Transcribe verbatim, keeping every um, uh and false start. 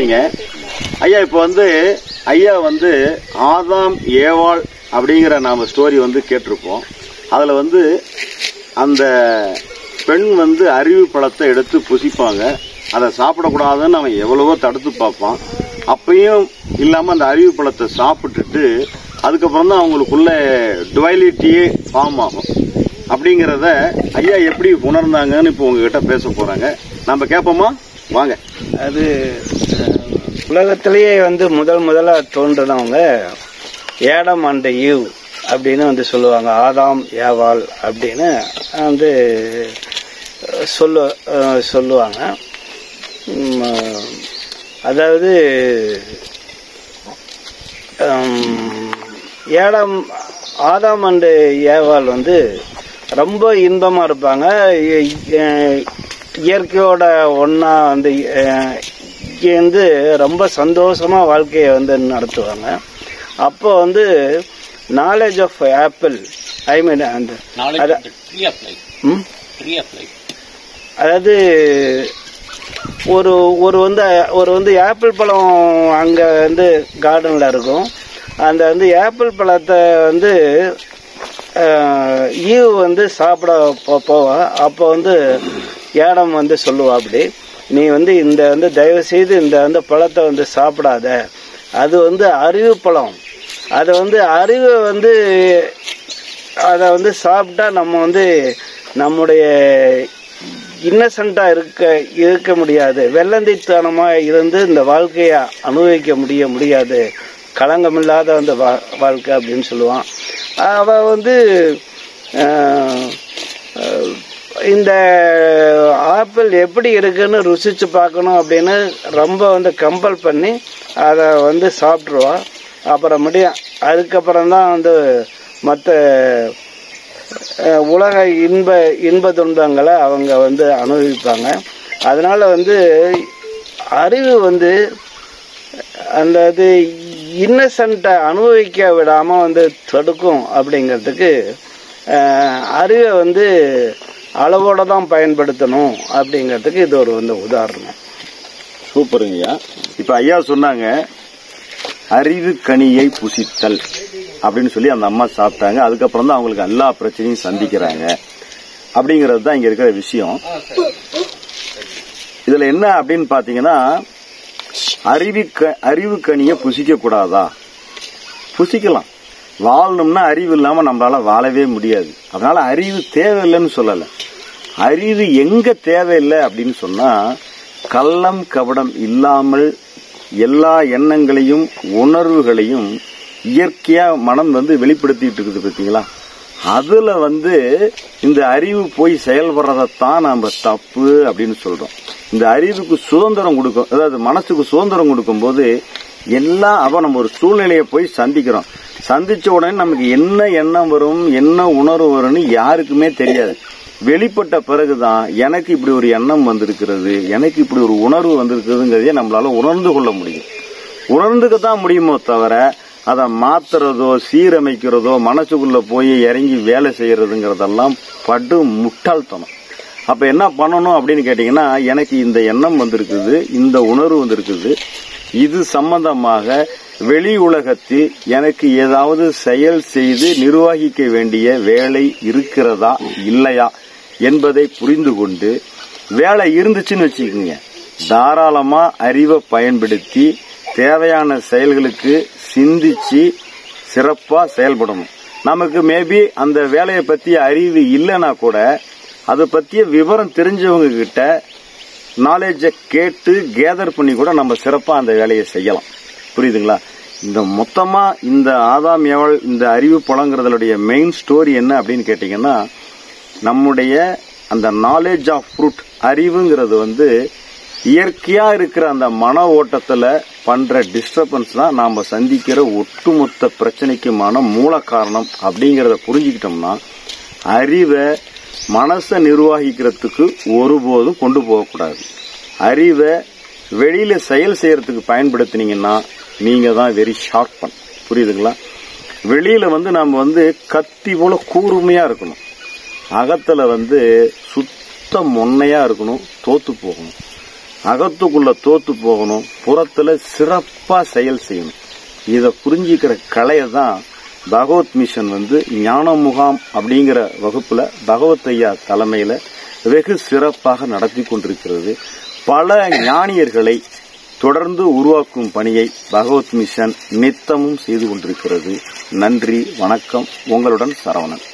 சொன்னீங்க ஐயா. இப்போ வந்து ஐயா வந்து ஆதாம் ஏவாள் அப்படிங்கிற நாம் ஸ்டோரி வந்து கேட்டிருப்போம். அதில் வந்து அந்த பெண் வந்து அறிவு பழத்தை எடுத்து புசிப்பாங்க, அதை சாப்பிடக்கூடாதுன்னு அவன் எவ்வளவோ தடுத்து பார்ப்பான். அப்பயும் இல்லாமல் அந்த அறிவு பழத்தை சாப்பிட்டுட்டு அதுக்கப்புறம் தான் அவங்களுக்குள்ள டுவாலிட்டியே ஃபார்ம் ஆகும். அப்படிங்கிறத ஐயா எப்படி உணர்ந்தாங்கன்னு இப்போ உங்ககிட்ட பேச போகிறாங்க, நம்ம கேட்போமா வாங்க. அது உலகத்திலேயே வந்து முதல் முதலாக தோன்றினவங்க ஏடம் அண்ட் ஈவ் அப்படின்னு வந்து சொல்லுவாங்க. ஆதாம் ஏவாள் அப்படின்னு வந்து சொல்லு சொல்லுவாங்க அதாவது ஏடம் ஆதாம் அண்டு ஏவாள் வந்து ரொம்ப இன்பமாக இருப்பாங்க, இயற்கையோட ஒன்றா வந்து வந்து ரொம்ப சந்தோஷமாக வாழ்க்கையை வந்து நடத்துவாங்க. அப்போ வந்து knowledge of apple I mean அந்த அதாவது ஒரு ஒரு வந்து ஒரு வந்து ஆப்பிள் பழம் அங்கே வந்து கார்டனில் இருக்கும். அந்த வந்து ஆப்பிள் பழத்தை வந்து ஈவ் வந்து சாப்பிட போவா. அப்போ வந்து ஏடம் வந்து சொல்லுவா, அப்படி நீ வந்து இந்த வந்து தயவு செய்து இந்த வந்து பழத்தை வந்து சாப்பிடாத, அது வந்து அறிவு பழம், அதை வந்து அறிவை வந்து அதை வந்து சாப்பிட்டா நம்ம வந்து நம்முடைய இன்னசென்ட்டாக இருக்க இருக்க முடியாது, வெள்ளந்தித்தனமாக இருந்து இந்த வாழ்க்கையை அனுபவிக்க முடிய முடியாது, களங்கமில்லாத அந்த வா வாழ்க்கை அப்படின்னு சொல்லுவான். அவள் வந்து இந்த ஆப்பிள் எப்படி இருக்குன்னு ருசித்து பார்க்கணும் அப்படின்னு ரொம்ப வந்து கம்பல் பண்ணி அதை வந்து சாப்பிட்ருவான். அப்புறமேட்டு அதுக்கப்புறம்தான் வந்து மற்ற உலக இன்ப இன்ப துன்பங்களை அவங்க வந்து அனுபவிப்பாங்க. அதனால் வந்து அறிவு வந்து அந்த இது இன்னசென்ட்டை அனுபவிக்க விடாமல் வந்து தடுக்கும். அப்படிங்கிறதுக்கு அறிவை வந்து அளவோடு தான் பயன்படுத்தணும் அப்படிங்கிறதுக்கு இது ஒரு வந்து உதாரணம். சூப்பருங்கய்யா. இப்போ ஐயா சொன்னாங்க அறிவு கனியை புசித்தல் அப்படின்னு சொல்லி அந்த அம்மா சாப்பிட்டாங்க, அதுக்கப்புறம் தான் அவங்களுக்கு எல்லா பிரச்சனையும் சந்திக்கிறாங்க அப்படிங்கிறது தான் இங்கே இருக்கிற விஷயம். இதில் என்ன அப்படின்னு பார்த்தீங்கன்னா அறிவு க அறிவு கனியை புசிக்கக்கூடாதா? புசிக்கலாம், வாழணும்னா அறிவு இல்லாமல் நம்மளால் வாழவே முடியாது. அதனால் அறிவு தேவையில்லைன்னு சொல்லலை, அறிவு எங்கே தேவையில்லை அப்படின்னு சொன்னால் கள்ளம் கபடம் இல்லாமல் எல்லா எண்ணங்களையும் உணர்வுகளையும் இயற்கையாக மனம் வந்து வெளிப்படுத்திட்டு இருக்குது பார்த்தீங்களா, அதில் வந்து இந்த அறிவு போய் செயல்படுறதைத்தான் நாம் தப்பு அப்படின்னு சொல்கிறோம். இந்த அறிவுக்கு சுதந்திரம் கொடுக்கும், அதாவது மனசுக்கு சுதந்திரம் கொடுக்கும்போது எல்லாம் அவன் நம்ம ஒரு சூழ்நிலையை போய் சந்திக்கிறோம். சந்தித்த உடனே நமக்கு என்ன எண்ணம் வரும் என்ன உணர்வு வரும்னு யாருக்குமே தெரியாது. வெளிப்பட்ட பிறகுதான் எனக்கு இப்படி ஒரு எண்ணம் வந்திருக்கிறது, எனக்கு இப்படி ஒரு உணர்வு வந்திருக்குதுங்கிறதே நம்மளால உணர்ந்து கொள்ள முடியும். உணர்ந்துக்க தான் முடியுமோ தவிர அதை மாத்துறதோ சீரமைக்கிறதோ மனசுக்குள்ள போய் இறங்கி வேலை செய்யறதுங்கிறதெல்லாம் படு முட்டாள்தனம். அப்போ என்ன பண்ணணும் அப்படின்னு கேட்டிங்கன்னா எனக்கு இந்த எண்ணம் வந்திருக்குது, இந்த உணர்வு வந்திருக்குது, இது சம்பந்தமாக வெளி உலகத்தில் எனக்கு ஏதாவது செயல் செய்து நிர்வகிக்க வேண்டிய வேலை இருக்கிறதா இல்லையா என்பதை புரிந்து கொண்டு வேலை இருந்துச்சுன்னு வச்சுக்கோங்க, தாராளமாக அறிவை பயன்படுத்தி தேவையான செயல்களுக்கு சிந்திச்சு சிறப்பாக செயல்படணும். நமக்கு மேபி அந்த வேலையை பற்றிய அறிவு இல்லைன்னா கூட அதை பற்றிய விவரம் தெரிஞ்சவங்க கிட்ட நாலேஜை கேட்டு கேதர் பண்ணி கூட நம்ம சிறப்பாக அந்த வேலையை செய்யலாம். புரியுதுங்களா? இந்த மொத்தமாக இந்த ஆதாம் ஏவாள் இந்த அறிவு பழங்கிறதுடைய மெயின் ஸ்டோரி என்ன அப்படின்னு கேட்டிங்கன்னா நம்முடைய அந்த நாலேஜ் ஆஃப் ஃப்ரூட் அறிவுங்கிறது வந்து இயற்கையாக இருக்கிற அந்த மன ஓட்டத்தில் பண்ணுற டிஸ்டர்பன்ஸ் தான் நாம் சந்திக்கிற ஒட்டுமொத்த பிரச்சனைக்குமான மூல காரணம் அப்படிங்கிறத புரிஞ்சுக்கிட்டோம்னா அறிவை மனசை நிர்வகிக்கிறதுக்கு ஒருபோதும் கொண்டு போகக்கூடாது. அறிவை வெளியில் செயல் செய்கிறதுக்கு பயன்படுத்தினீங்கன்னா நீங்கள் தான் வெரி ஷார்ப் பண். புரியுதுங்களா? வெளியில் வந்து நம்ம வந்து கத்தி போல் கூர்மையாக இருக்கணும், அகத்தில் வந்து சுத்த மொன்னையாக இருக்கணும், தோற்று போகணும். அகத்துக்குள்ள தோத்து போகணும், புறத்துல சிறப்பா செயல் செய்யணும். இதை புரிஞ்சுக்கிற கலையை தான் பகவத் மிஷன் வந்து ஞான முகாம் அப்படிங்கிற வகுப்புல பகவத் ஐயா தலைமையில வெகு சிறப்பாக நடத்தி கொண்டிருக்கிறது. பல ஞானியர்களை தொடர்ந்து உருவாக்கும் பணியை பகவத் மிஷன் நித்தமும் செய்து கொண்டிருக்கிறது. நன்றி, வணக்கம். உங்களுடன் சரவணன்.